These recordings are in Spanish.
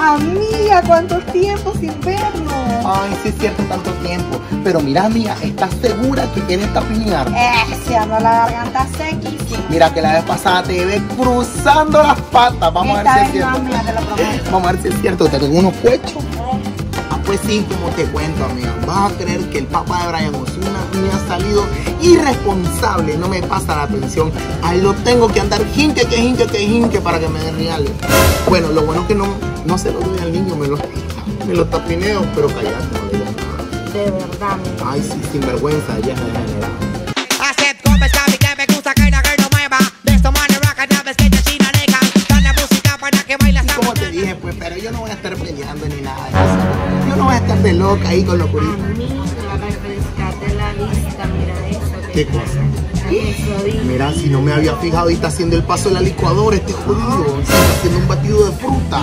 Amiga, ¿cuánto tiempo sin vernos? Ay, sí es cierto, tanto tiempo. Pero mira, amiga, ¿estás segura que quieres tapinar? Se arma la garganta sequísima. Mira, que la vez pasada te ve cruzando las patas. Vamos a ver si es cierto. Mira, te lo prometo. Vamos a ver si es cierto. Te tengo unos pechos. Pues sí, como te cuento, amiga, vas a creer que el papá de Brian Osuna me ha salido irresponsable, no me pasa la pensión, ahí lo tengo que andar jinque para que me den reales. Bueno, lo bueno es que no se lo doy al niño, me lo tapineo, pero callado, no digo nada. De verdad, amiga. Ay, sí, sin vergüenza, ya me dejan. Pero yo no voy a estar peleando ni nada de eso. Yo no voy a estar de loca ahí con locurita. A mí me refrescaste la vista, mira eso. ¿Qué cosa? Mira, si no me había fijado y está haciendo el paso de la licuadora, este jodido. Está haciendo un batido de fruta.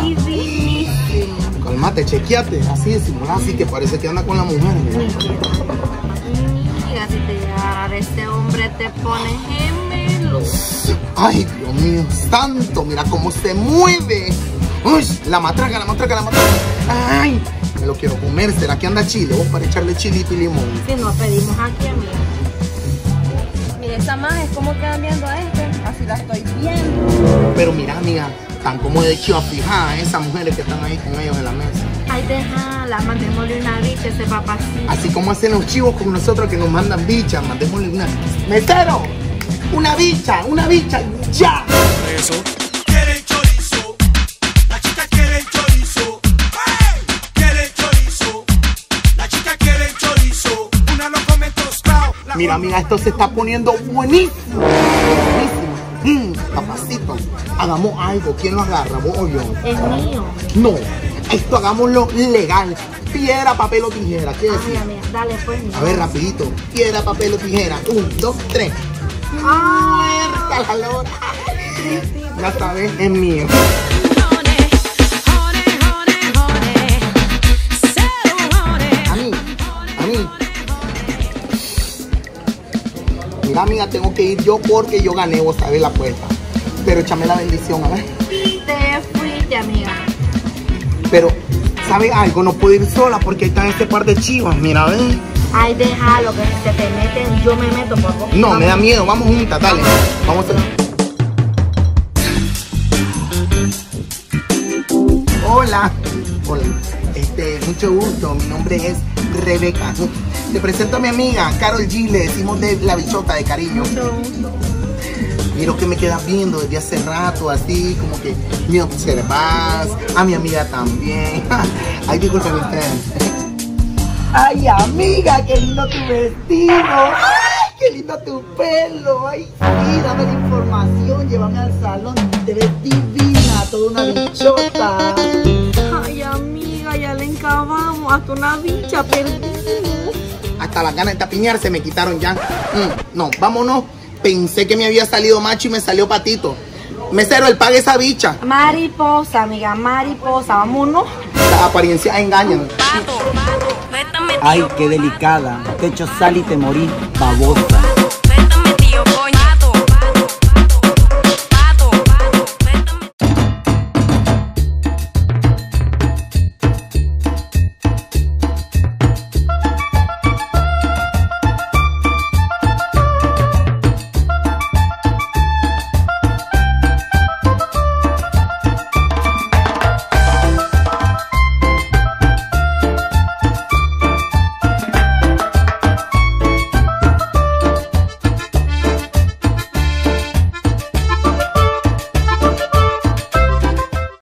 Calmate, chequeate. Así decimos, así que parece que anda con la mujer. Mira, si te agarra de este hombre te pones gemelo. Ay, Dios mío, santo, mira cómo se mueve. Uy, la matraca. Ay, me lo quiero comer. ¿Será que anda chile? Vos para echarle chilito y limón. Si nos pedimos aquí, amiga. Mira, esa maja es como quedan viendo a este. Así la estoy viendo. Pero mira, amiga, tan como de chiva fijada esas mujeres que están ahí con ellos en la mesa. Ay, déjala, mandémosle una bicha ese papacito. Así como hacen los chivos con nosotros que nos mandan bichas, mandémosle una. ¡Metero! ¡Una bicha! ¡Ya! Eso. Mira, esto se está poniendo buenísimo. Papacito, hagamos algo. ¿Quién lo agarra, vos o yo? Es mío. No, esto hagámoslo legal. Piedra, papel o tijera. ¿Qué decir? Mía, dale, pues. A ver, rapidito. Piedra, papel o tijera. 1, 2, 3. ¡Muerta la lora! Ya sabes, es mío. A mí. Mira, amiga, tengo que ir yo porque yo gané, vos sabés, la apuesta. Pero échame la bendición, a ver. Te fuiste, amiga. Pero, ¿sabes algo? No puedo ir sola porque ahí están este par de chivas, mira, a ver. Ay, déjalo, que se te meten, yo me meto por vos. No, vamos. Me da miedo, vamos juntas, dale. Vamos a... Hola. Mucho gusto, mi nombre es Rebeca. Te presento a mi amiga Carol G, le decimos de la bichota de cariño. Miro que me quedas viendo desde hace rato, así como que me observas, a mi amiga también. Ay, discúlpame ustedes. Ay, amiga, qué lindo tu vestido. Ay, qué lindo tu pelo. Ay, sí, dame la información, llévame al salón. Te ves divina, toda una bichota. Ay, amiga, ya le encabamos. Hasta una bicha perdimos. Hasta las ganas de tapiñar se me quitaron ya. No, vámonos. Pensé que me había salido macho y me salió patito. Mesero, él paga esa bicha. Mariposa, amiga, mariposa. Vámonos. Las apariencias engañan. Pato. Ay, qué delicada. Te echo sal y te morí, babosa.